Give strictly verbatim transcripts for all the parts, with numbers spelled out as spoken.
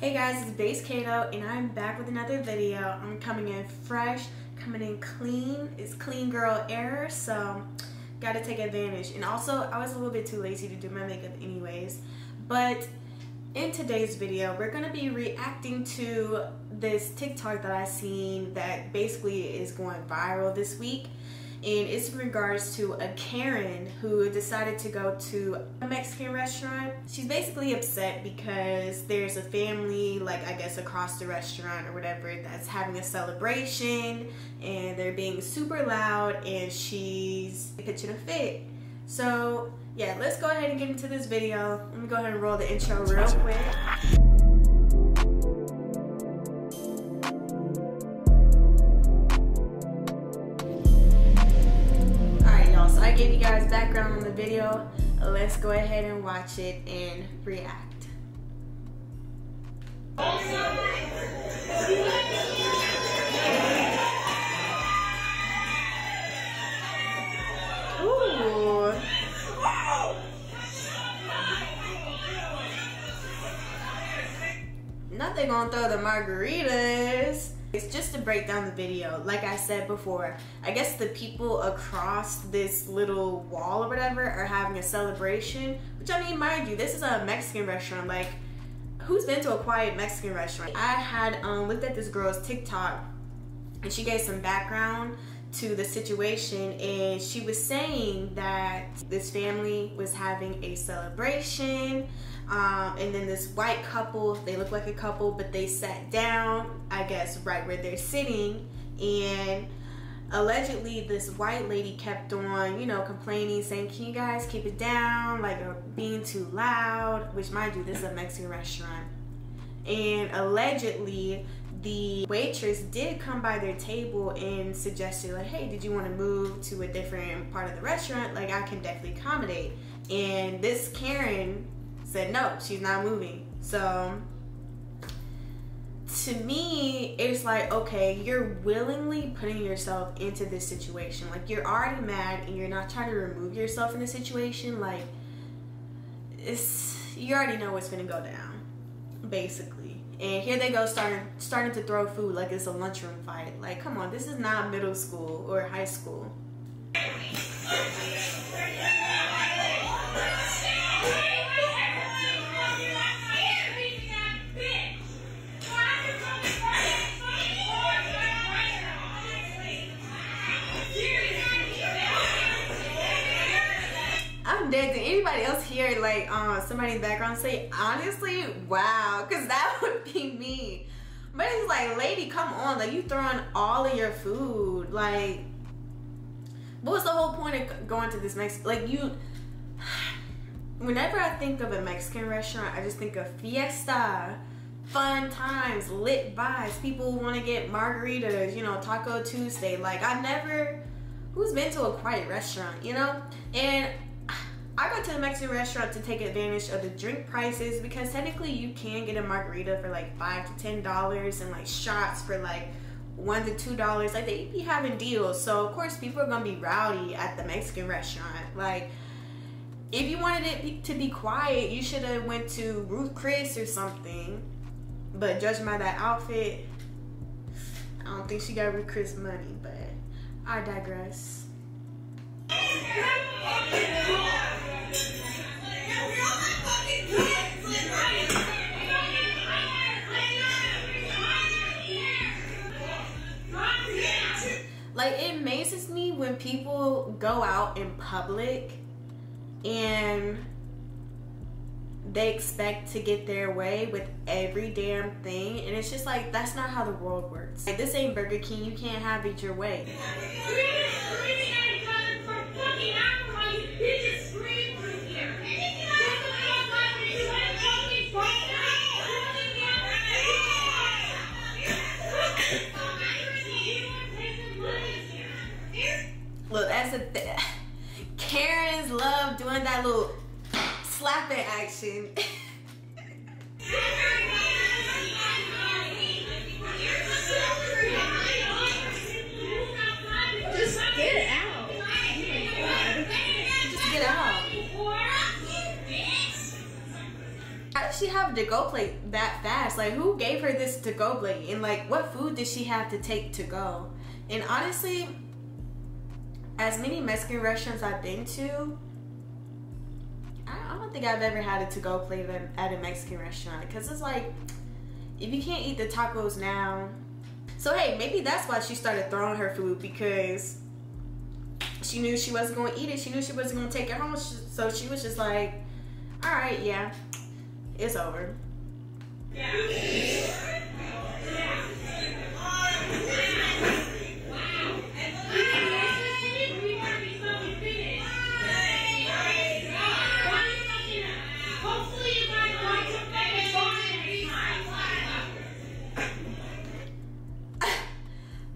Hey guys, it's Based Cato, and I'm back with another video. I'm coming in fresh, coming in clean. It's clean girl error, so gotta take advantage. And also, I was a little bit too lazy to do my makeup anyways. But in today's video, we're gonna be reacting to this TikTok that I seen that basically is going viral this week. And it's in regards to a Karen who decided to go to a Mexican restaurant. She's basically upset because there's a family, like I guess across the restaurant or whatever, that's having a celebration and they're being super loud and she's pitching a fit. So yeah, let's go ahead and get into this video. Let me go ahead and roll the intro real quick. Give you guys background on the video. Let's go ahead and watch it and react. Ooh. Nothing gonna throw the margaritas. It's just to break down the video, like I said before, I guess the people across this little wall or whatever are having a celebration, which I mean, mind you, this is a Mexican restaurant. Like, who's been to a quiet Mexican restaurant? I had um, looked at this girl's TikTok and she gave some background to the situation, and she was saying that this family was having a celebration. Um, and then this white couple, they look like a couple, but they sat down, I guess, right where they're sitting. And allegedly this white lady kept on, you know, complaining, saying, can you guys keep it down? Like, you're being too loud, which mind you, this is a Mexican restaurant. And allegedly the waitress did come by their table and suggested, like, hey, did you want to move to a different part of the restaurant? Like, I can definitely accommodate. And this Karen said no, she's not moving. So to me, it's like, okay, you're willingly putting yourself into this situation. Like, you're already mad and you're not trying to remove yourself in the situation. Like, it's, you already know what's gonna go down, basically. And here they go, starting starting to throw food like it's a lunchroom fight. Like, come on, this is not middle school or high school. Did anybody else hear, like, uh, somebody in the background say, honestly, wow, because that would be me. But it's like, lady, come on, like, you throwing all of your food. Like, what was the whole point of going to this Mexican, like, you, whenever I think of a Mexican restaurant, I just think of fiesta, fun times, lit vibes, people want to get margaritas, you know, Taco Tuesday. Like, I never, who's been to a quiet restaurant, you know? And I go to the Mexican restaurant to take advantage of the drink prices, because technically you can get a margarita for like five to ten dollars, and like shots for like one to two dollars. Like, they be having deals, so of course people are gonna be rowdy at the Mexican restaurant. Like, if you wanted it to be quiet, you should have went to Ruth Chris or something. But judging by that outfit, I don't think she got Ruth Chris money. But I digress. Like, it amazes me when people go out in public and they expect to get their way with every damn thing, and it's just like, that's not how the world works. Like, this ain't Burger King, you can't have it your way. Look, that's a thing. Karens love doing that little slapping action. Just get out. Oh my God. to-go plate that fast? Like, who gave her this to-go plate? And like, what food did she have to take to go? And honestly, as many Mexican restaurants I've been to, I don't think I've ever had a to-go plate at a Mexican restaurant, because it's like, if you can't eat the tacos now. So hey, maybe that's why she started throwing her food, because she knew she wasn't going to eat it. She knew she wasn't going to take it home. So she was just like, all right, yeah, it's over.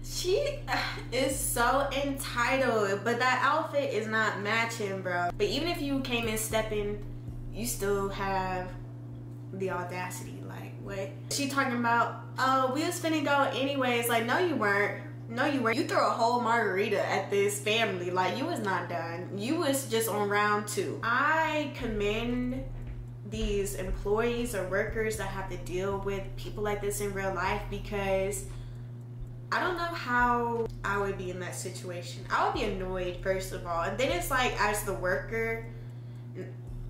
She is so entitled, but that outfit is not matching, bro. But even if you came in stepping, you still have the audacity. Like, what? She talking about, oh, we was finna go anyways. Like, no you weren't. No you weren't. You threw a whole margarita at this family. Like, you was not done. You was just on round two. I commend these employees or workers that have to deal with people like this in real life, because I don't know how I would be in that situation. I would be annoyed, first of all. And then it's like, as the worker,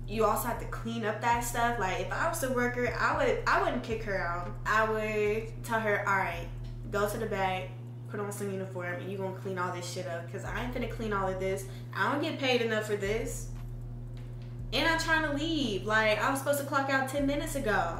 you also have to clean up that stuff. Like, if I was a worker, I would I wouldn't kick her out. I would tell her, all right, go to the bag, put on some uniform, and you're gonna clean all this shit up, because I ain't gonna clean all of this. I don't get paid enough for this, and I'm trying to leave. Like, I was supposed to clock out ten minutes ago.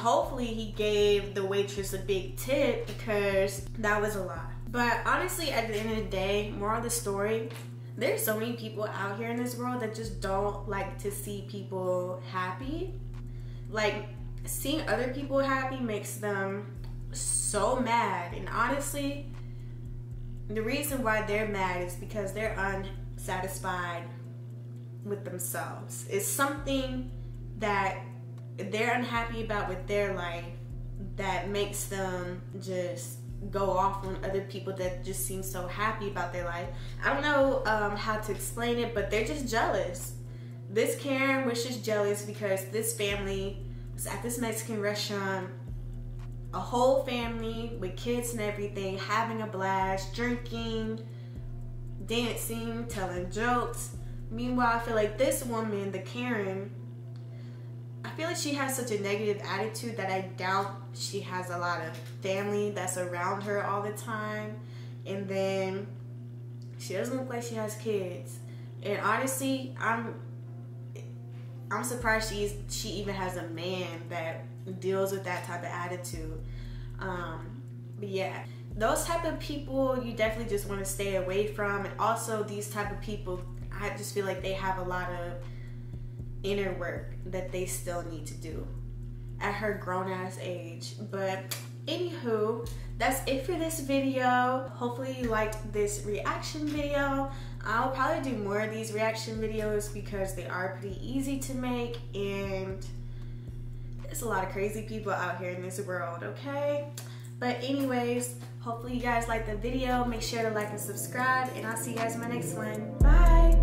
Hopefully he gave the waitress a big tip, because that was a lot. But honestly, at the end of the day, moral of the story, there's so many people out here in this world that just don't like to see people happy. Like, seeing other people happy makes them so mad. And honestly, the reason why they're mad is because they're unsatisfied with themselves. It's something that they're unhappy about with their life that makes them just go off on other people that just seem so happy about their life. I don't know um, how to explain it, but they're just jealous. This Karen was just jealous because this family was at this Mexican restaurant, a whole family with kids and everything, having a blast, drinking, dancing, telling jokes. Meanwhile, I feel like this woman, the Karen, I feel like she has such a negative attitude that I doubt she has a lot of family that's around her all the time. And then she doesn't look like she has kids. And honestly, I'm I'm surprised she's, she even has a man that deals with that type of attitude. Um, but yeah, those type of people you definitely just want to stay away from. And also these type of people, I just feel like they have a lot of inner work that they still need to do at her grown-ass age. But anywho, that's it for this video. Hopefully you liked this reaction video. I'll probably do more of these reaction videos because they are pretty easy to make, and there's a lot of crazy people out here in this world, okay? But anyways, hopefully you guys liked the video. Make sure to like and subscribe, and I'll see you guys in my next one. Bye!